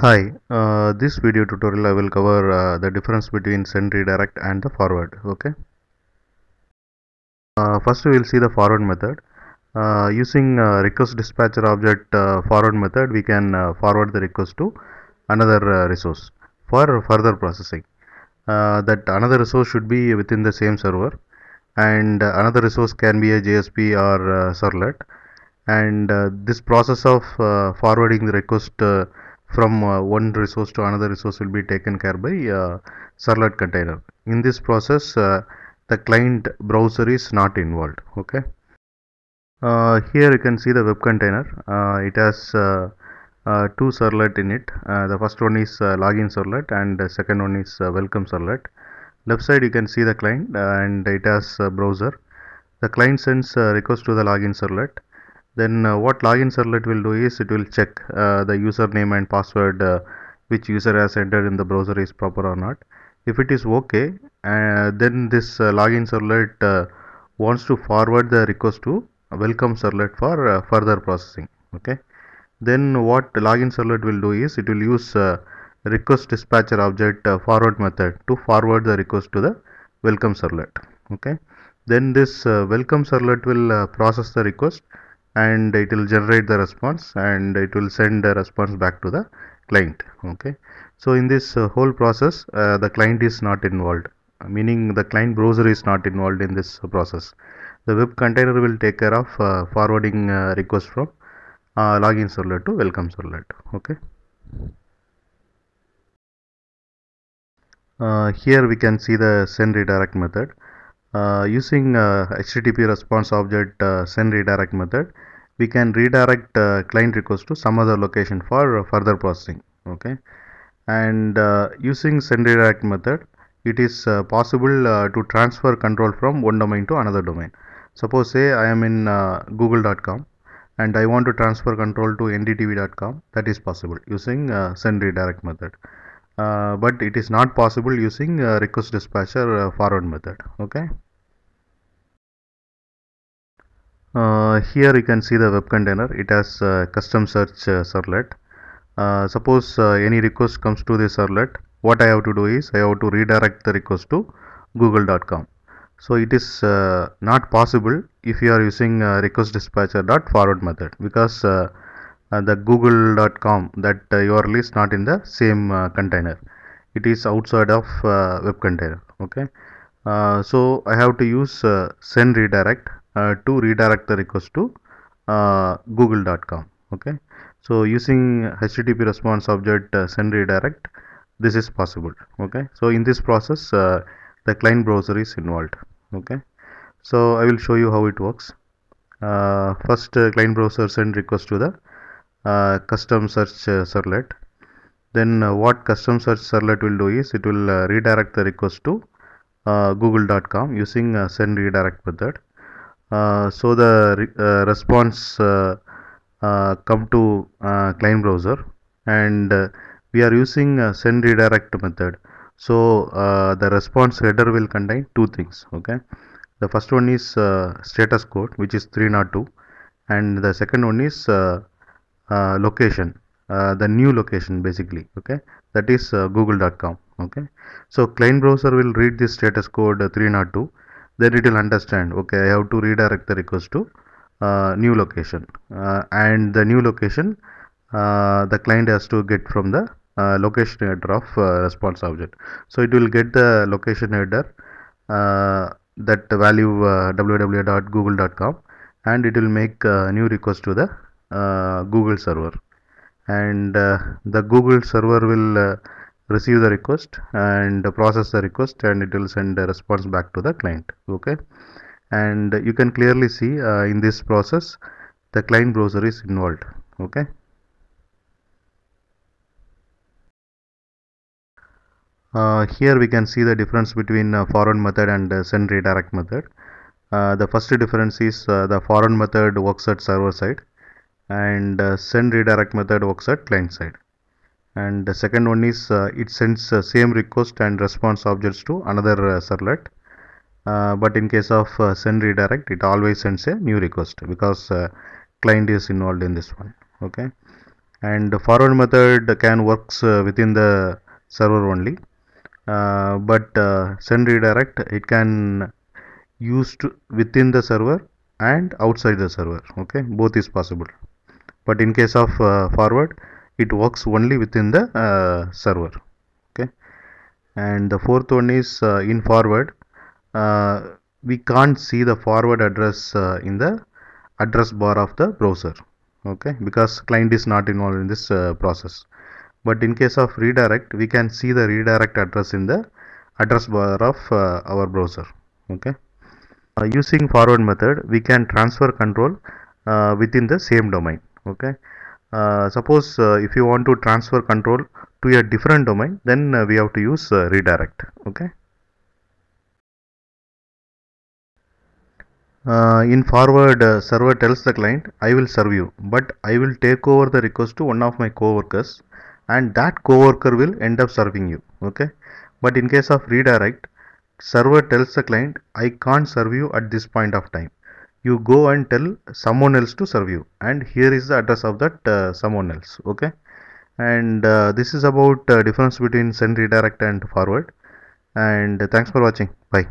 Hi, this video tutorial I will cover the difference between send redirect and the forward. Okay. First we will see the forward method. Using request dispatcher object forward method, we can forward the request to another resource for further processing. That another resource should be within the same server, and another resource can be a JSP or servlet. And this process of forwarding the request from one resource to another resource will be taken care by servlet container. In this process, the client browser is not involved. Okay. Here you can see the web container. It has two servlet in it. The first one is login servlet, and the second one is welcome servlet. Left side you can see the client, and it has browser. The client sends request to the login servlet. Then what login servlet will do is it will check the username and password which user has entered in the browser is proper or not. If it is okay, then this login servlet wants to forward the request to welcome servlet for further processing. Okay. Then what login servlet will do is it will use request dispatcher object forward method to forward the request to the welcome servlet. Okay. Then this welcome servlet will process the request, and it will generate the response, and it will send the response back to the client. Okay, so in this whole process, the client is not involved, meaning the client browser is not involved in this process. The web container will take care of forwarding request from login servlet to welcome servlet. Okay. Here we can see the send redirect method. Using HTTP response object send redirect method, we can redirect client request to some other location for further processing. Okay, and using send redirect method, it is possible to transfer control from one domain to another domain. Suppose say I am in google.com and I want to transfer control to ndtv.com. that is possible using send redirect method. But it is not possible using request dispatcher forward method. Okay. Here you can see the web container. It has custom search servlet. Suppose any request comes to this servlet. What I have to do is I have to redirect the request to google.com. So it is not possible if you are using request dispatcher .forward method, because the google.com that URL is not in the same container. It is outside of web container. Okay. So I have to use send redirect to redirect the request to google.com. Okay. So using HTTP response object send redirect, this is possible. Okay. So in this process, the client browser is involved. Okay. So I will show you how it works. First, client browser send request to the custom search servlet. Then what custom search servlet will do is it will redirect the request to google.com using send redirect method. So the response come to client browser, and we are using send redirect method. So the response header will contain two things. Okay, the first one is status code, which is 302, and the second one is location, the new location basically. Okay, that is google.com. okay, so client browser will read this status code 302, then it will understand, okay, I have to redirect the request to new location, and the new location the client has to get from the location header of response object. So it will get the location header, that value www.google.com, and it will make a new request to the Google server, and the Google server will receive the request and process the request, and it will send a response back to the client. Okay, and you can clearly see in this process the client browser is involved. Okay. Here we can see the difference between forward method and send redirect method. The first difference is the forward method works at server side, and send redirect method works at client side. And the second one is it sends same request and response objects to another servlet, but in case of send redirect, it always sends a new request because client is involved in this one. Okay, and forward method can works within the server only, but send redirect it can used within the server and outside the server. Okay, both is possible, but in case of forward it works only within the server. Okay, and the fourth one is in forward we can't see the forward address in the address bar of the browser, okay, because client is not involved in this process. But in case of redirect we can see the redirect address in the address bar of our browser. Okay, using forward method we can transfer control within the same domain. Okay, suppose if you want to transfer control to a different domain, then we have to use redirect. Okay, in forward server tells the client I will serve you, but I will take over the request to one of my co-workers and that co-worker will end up serving you. Okay, but in case of redirect server tells the client I can't serve you at this point of time, you go and tell someone else to serve you, and here is the address of that someone else. Okay, and this is about difference between send redirect and forward, and thanks for watching. Bye.